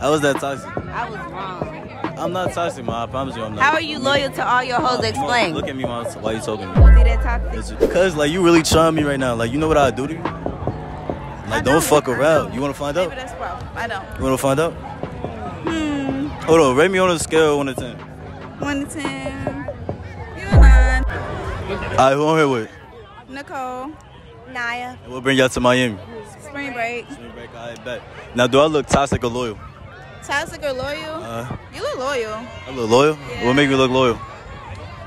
I was that toxic. I was wrong. I'm not toxic, Ma. I promise you I'm not. How are you loyal to all your hoes? Explain. Look at me, Ma. Why you talking to me? Was he that toxic? Because, like, you really trying me right now. Like, you know what I do to you? Like, don't fuck around. You want to find out? Maybe that's rough. I don't. You want to find out? Hold on. Rate me on a scale of 1 to 10. 1 to 10. You a 9. Alright, who I'm here with? Nicole. Naya. And we'll bring y'all to Miami. Spring break. Spring break, I bet. Now, do I look toxic or loyal? Toxic or loyal? You look loyal. I look loyal? Yeah. What make me look loyal?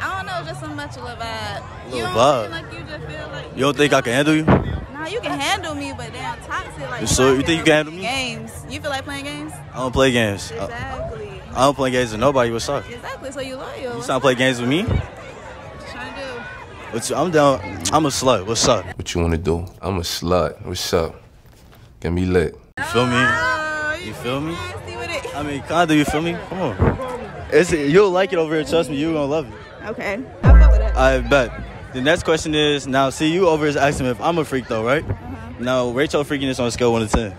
I don't know, just so much of a vibe. You don't vibe. Like you just feel like you don't think I can handle you? Nah, you can handle me, but damn toxic. Like, so you think you can handle me? Games. You feel like playing games? I don't play games. Exactly. I don't play games with nobody. What's up? Exactly. So you loyal. You trying to play games with me? What you, I'm down. I'm a slut. What's up? What you wanna do? I'm a slut. What's up? Get me lit. You feel me? You feel me? I mean, kinda. You feel me? Come on. It's, you'll like it over here. Trust me. You're gonna love it. Okay. I'll go with that. I bet. The next question is now. See, you over is asking me if I'm a freak though, right? Now, rate your freakiness on a scale 1 to 10.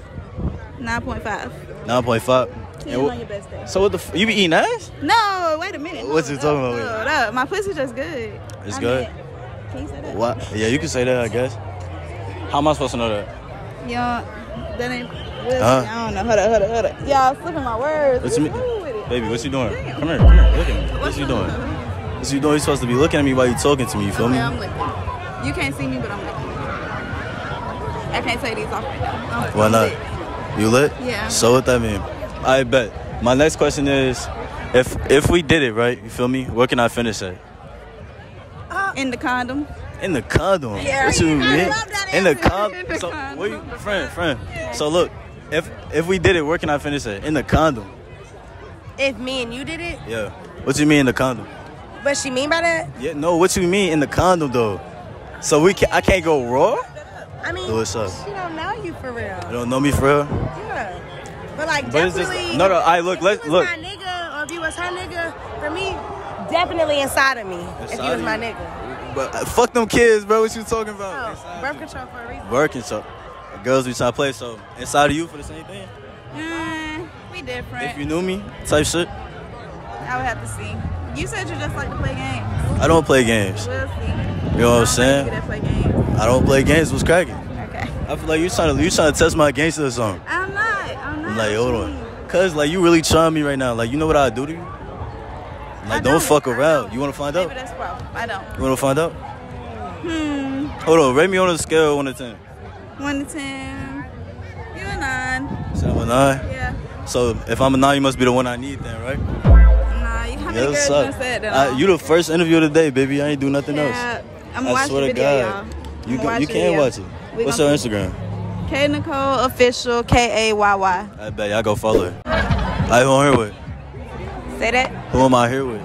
9.5. 9.5. You on your best day. So what the? You be eating ass? No. Wait a minute. What you talking about? Up. My pussy's just good. It's good. Can you say that? What? Yeah, you can say that, I guess. How am I supposed to know that? Y'all, that ain't... I don't know. Hold up. Y'all slipping my words. What's you, baby, what you doing? Damn. Come here. Look at me. What you doing? What you doing? You supposed to be looking at me while you talking to me. You feel me? I'm looking. You can't see me, but I'm looking. I can't take these off right now. Why not? Lit. You lit? Yeah. So what that mean? I bet. My next question is, if we did it, right? You feel me? Where can I finish at? In the condom. In the condom? Yeah. What you mean? In the condom? So, where you, friend. Yeah. So, look, if we did it, where can I finish it? In the condom. If me and you did it? Yeah. What you mean in the condom? What she mean by that? Yeah, no, what you mean in the condom, though? So, I can't go raw? I mean, what's up? She don't know you for real. You don't know me for real? Yeah. But, like, definitely. Just, no, I look, let's look. If you was my nigga or if you was her nigga, for me, definitely inside of me. If you was my nigga. But fuck them kids, bro. What you talking about? Oh, birth control for a reason. Birth control. The girls we try to play, so inside of you for the same thing? We different. If you knew me, type shit. I would have to see. You said you just like to play games. I don't play games. We'll see. You know what I'm saying? I don't play games. What's cracking? Okay. I feel like you trying to test my gangster or something. I'm not. Like, hold on. Cause like you really trying me right now. Like you know what I do to you? Like, don't fuck around. You want to find out? Maybe that's rough. I don't. You want to find out? Hold on. Rate me on a scale of 1 to 10. 1 to 10. You a 9. So I'm a 9? Yeah. So if I'm a 9, you must be the one I need then, right? Nah, you haven't girls just said that. You the first interview of the day, baby. I ain't do nothing else. I'm I swear to God. You can watch it. What's her Instagram? K Nicole Official, K-A-Y-Y. I bet y'all go follow her. I on her with. Say that. Who am I here with?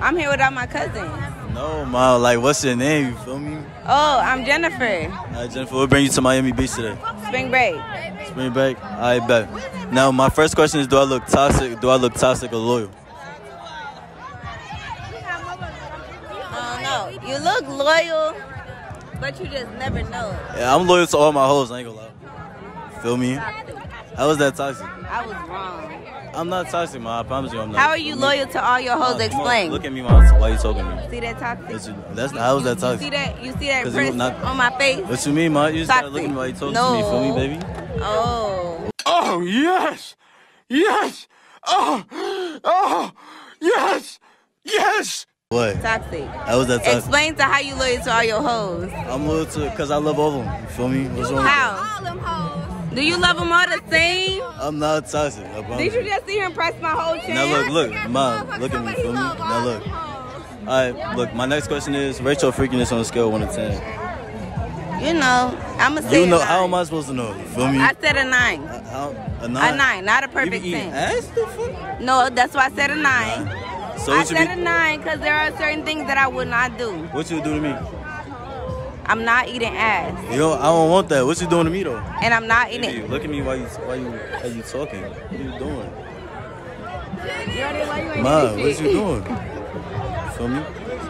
I'm here with all my cousins. No, Ma, like, what's your name? You feel me? Oh, I'm Jennifer. All right, Jennifer, we'll bring you to Miami Beach today. Spring break. Spring break? I bet. Now, my first question is, do I look toxic? Do I look toxic or loyal? I don't know. You look loyal, but you just never know. Yeah, I'm loyal to all my hoes. I ain't gonna lie. Feel me? How was that toxic? I was wrong. I'm not toxic, Ma. I promise you I'm not. How are you loyal to all your hoes? Explain. Look at me, Ma. Why you talking to me? See that toxic? How is that toxic? You see that print on my face? What you mean, Ma? You just gotta look at me while you talking to me. Feel me, baby? Oh. Oh, yes. Yes. Oh. Oh. Yes. Yes. What? Toxic. How is that toxic? Explain to how you loyal to all your hoes. I'm loyal to, because I love all of them. You feel me? What's wrong with that? How? All them hoes. Do you love them all the same? I'm not toxic. Did you just see him press my whole chest? Now look, Ma, look at me, feel me? Now look. Alright, look, my next question is, rate your freakiness on a scale of 1 to 10. You know, I'm a 6. You know, how am I supposed to know? You feel me? I said a 9. A 9? A 9, not a perfect 10. No, that's why I said a 9. So I said a 9 because there are certain things that I would not do. What you do to me? I'm not eating ass. Yo, I don't want that. What you doing to me though? And I'm not eating. Hey, look at me while you talking. What are you doing? Ma, what you doing? Feel me?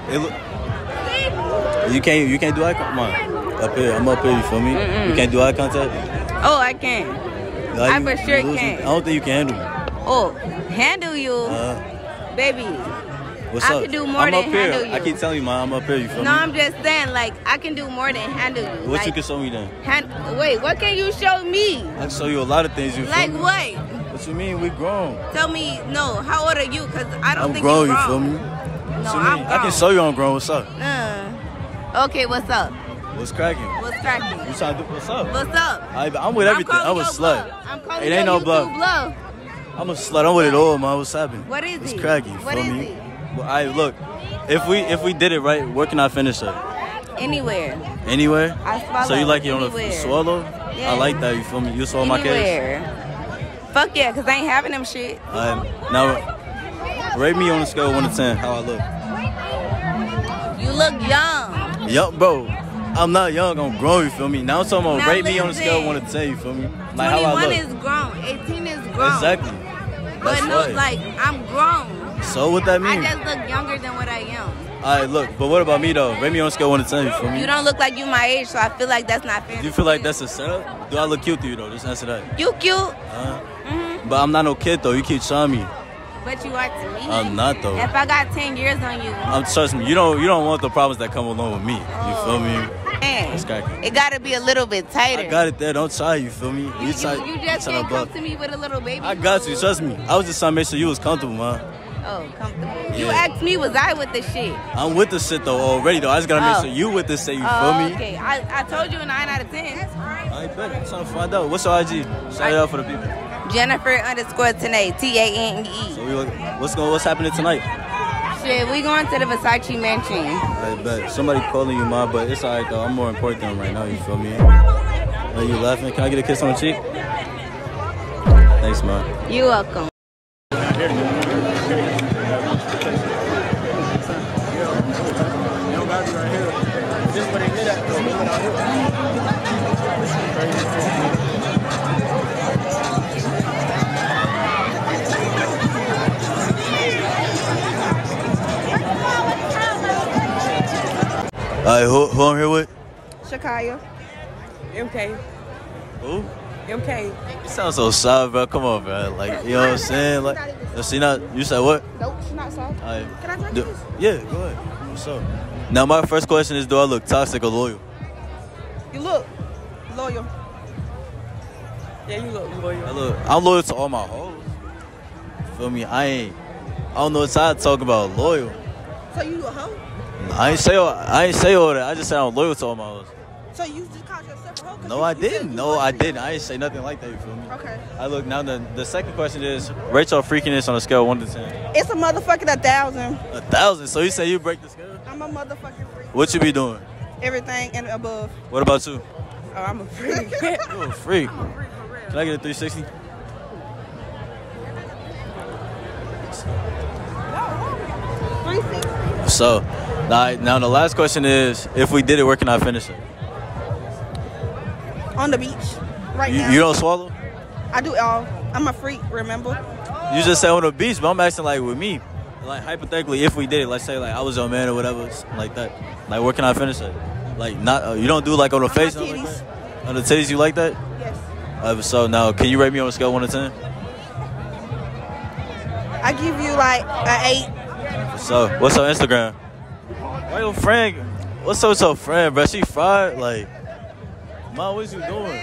Hey, look. You can't do eye contact. Ma, up here. I'm up here. You feel me? You can't do eye contact. Oh, I can. Like, I for sure can. I don't think you can handle me. Oh, handle you? Baby. What's up? I can do more than handle you. I keep telling you, Mom, I'm up here. You feel me? No, I'm just saying, like, I can do more than handle you. What you can show me then? Wait, what can you show me? I can show you a lot of things. You feel me? Like what? What you mean? We grown. Tell me, no, how old are you? Because I don't think you're grown. I'm grown, you feel me? No, I'm grown. I can show you I'm grown. What's up? Okay, what's up? What's cracking? What's cracking? You trying to do what's up? What's up? I'm with everything. I'm a slut. I'm calling it ain't no bluff. I'm a slut. I'm with it all, man. What's happening? What is it? It's cracking. What is it? Well, I look. If we did it right, where can I finish up? Anywhere. Anywhere? I swallow. So you like it on a swallow? Yeah. I like that. You feel me? You swallow my case. Fuck yeah, because I ain't having them shit. Now, rate me on a scale of 1 to 10, how I look. You look young. Yup, bro. I'm not young, I'm grown, you feel me? Now I'm talking about rate me on a scale of 1 to 10, you feel me? Like how I look. 21 is grown, 18 is grown. Exactly. But no, like, I'm grown. So what that mean? I just look younger than what I am. Alright, look, but what about me though? Rate me on a scale of 1 to 10, you feel me? You don't look like you my age, so I feel like that's not fair. Do you feel like that's a setup? Do I look cute to you though? Just answer that. You cute? But I'm not no kid though. You keep showing me. But you are to me. I'm not though. If I got 10 years on you, I'm trust me. You don't want the problems that come along with me. You feel me? Man, it gotta be a little bit tighter. I got it there. Don't try. You feel me? You just can't come to me with a little baby. I got you. Trust me. I was just trying to make sure you was comfortable, man. Oh, comfortable. Yeah. You asked me, was I with the shit? I'm with the shit though already though. I just gotta make sure you with this shit. You feel me? Okay, I told you a 9 out of 10. That's right. I bet. I'm trying to find out. What's your IG? Shout it out for the people. Jennifer_Tanay. T-A-N-E. So what's happening tonight? Shit, we going to the Versace Mansion. I bet. Somebody calling you, ma, but it's alright though. I'm more important than right now. You feel me? Are you laughing? Can I get a kiss on the cheek? Thanks, ma. You're welcome. Alright, who I'm here with? Shakaya. MK. Who? MK. You sound so soft, bro. Come on, bro. Like, you know what I'm saying? Like, she not. You said what? Nope, she not soft. Alright. Can I talk to you? Yeah, go ahead. What's up? Now, my first question is, do I look toxic or loyal? You look loyal. Yeah, you look loyal. I'm loyal to all my hoes. Feel me? I don't know what side to talk about. Loyal. So you a hoe? I ain't say all that. I just said I'm loyal to all my hoes. So you just called yourself a hoe? No, I didn't. No, I didn't. I ain't say nothing like that, you feel me? Okay. I look, now the second question is, rate your freakiness on a scale of 1 to 10. It's a motherfucking 1,000. 1,000? So you say you break the scale? I'm a motherfucking freak. What you be doing? Everything and above. What about you? Oh, I'm a freak. You a freak. I'm a freak for real. Can I get a 360? So, now the last question is, if we did it, where can I finish it? On the beach, right now. You don't swallow? I do it all. I'm a freak, remember? You just said on the beach, but I'm asking like with me. Like hypothetically, if we did it, let's say like I was your man or whatever, like that. Like where can I finish it? Like not, you don't do like on the face? On the titties. Like on the titties, you like that? Yes. So now, can you rate me on a scale of 1 to 10? I give you like an 8. So, what's her Instagram? Why your friend? What's up with your friend, bro? She fried? Like, mom, what you doing?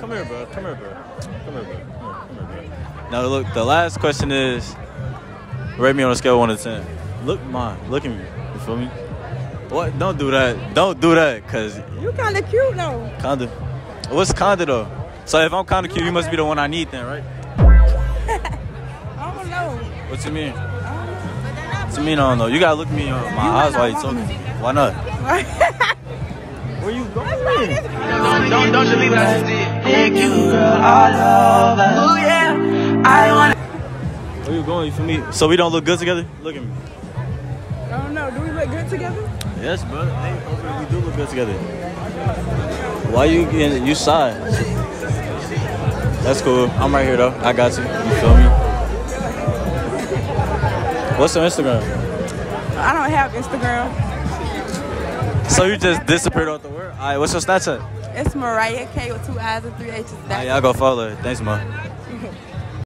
Come here, bro. Come here, bro. Come here, bro. Come here, bro. Now, look, the last question is, rate me on a scale of 1 to 10. Look, mom. Look at me. You feel me? What? Don't do that. Don't do that, because... You kind of cute, though. Kinda. What's kinda, though? So, if I'm kind of cute, you must be the one I need then, right? I don't know. What you mean? To me, no, no. You gotta look me in my eyes while you talking. Why not? Where you going? Don't you leave us. Thank you, girl. All over. Oh yeah, I want. Where you going? You feel me? So we don't look good together? Look at me. I don't know. Do we look good together? Yes, brother. Hey, we do look good together. Why you getting? You shy. That's cool. I'm right here though. I got you. You feel me? What's your Instagram? I don't have Instagram. So you just disappeared off the world? Alright, what's your Snapchat? It's Mariah K with 2 I's and 3 H's. Y'all go follow her. Thanks, Ma.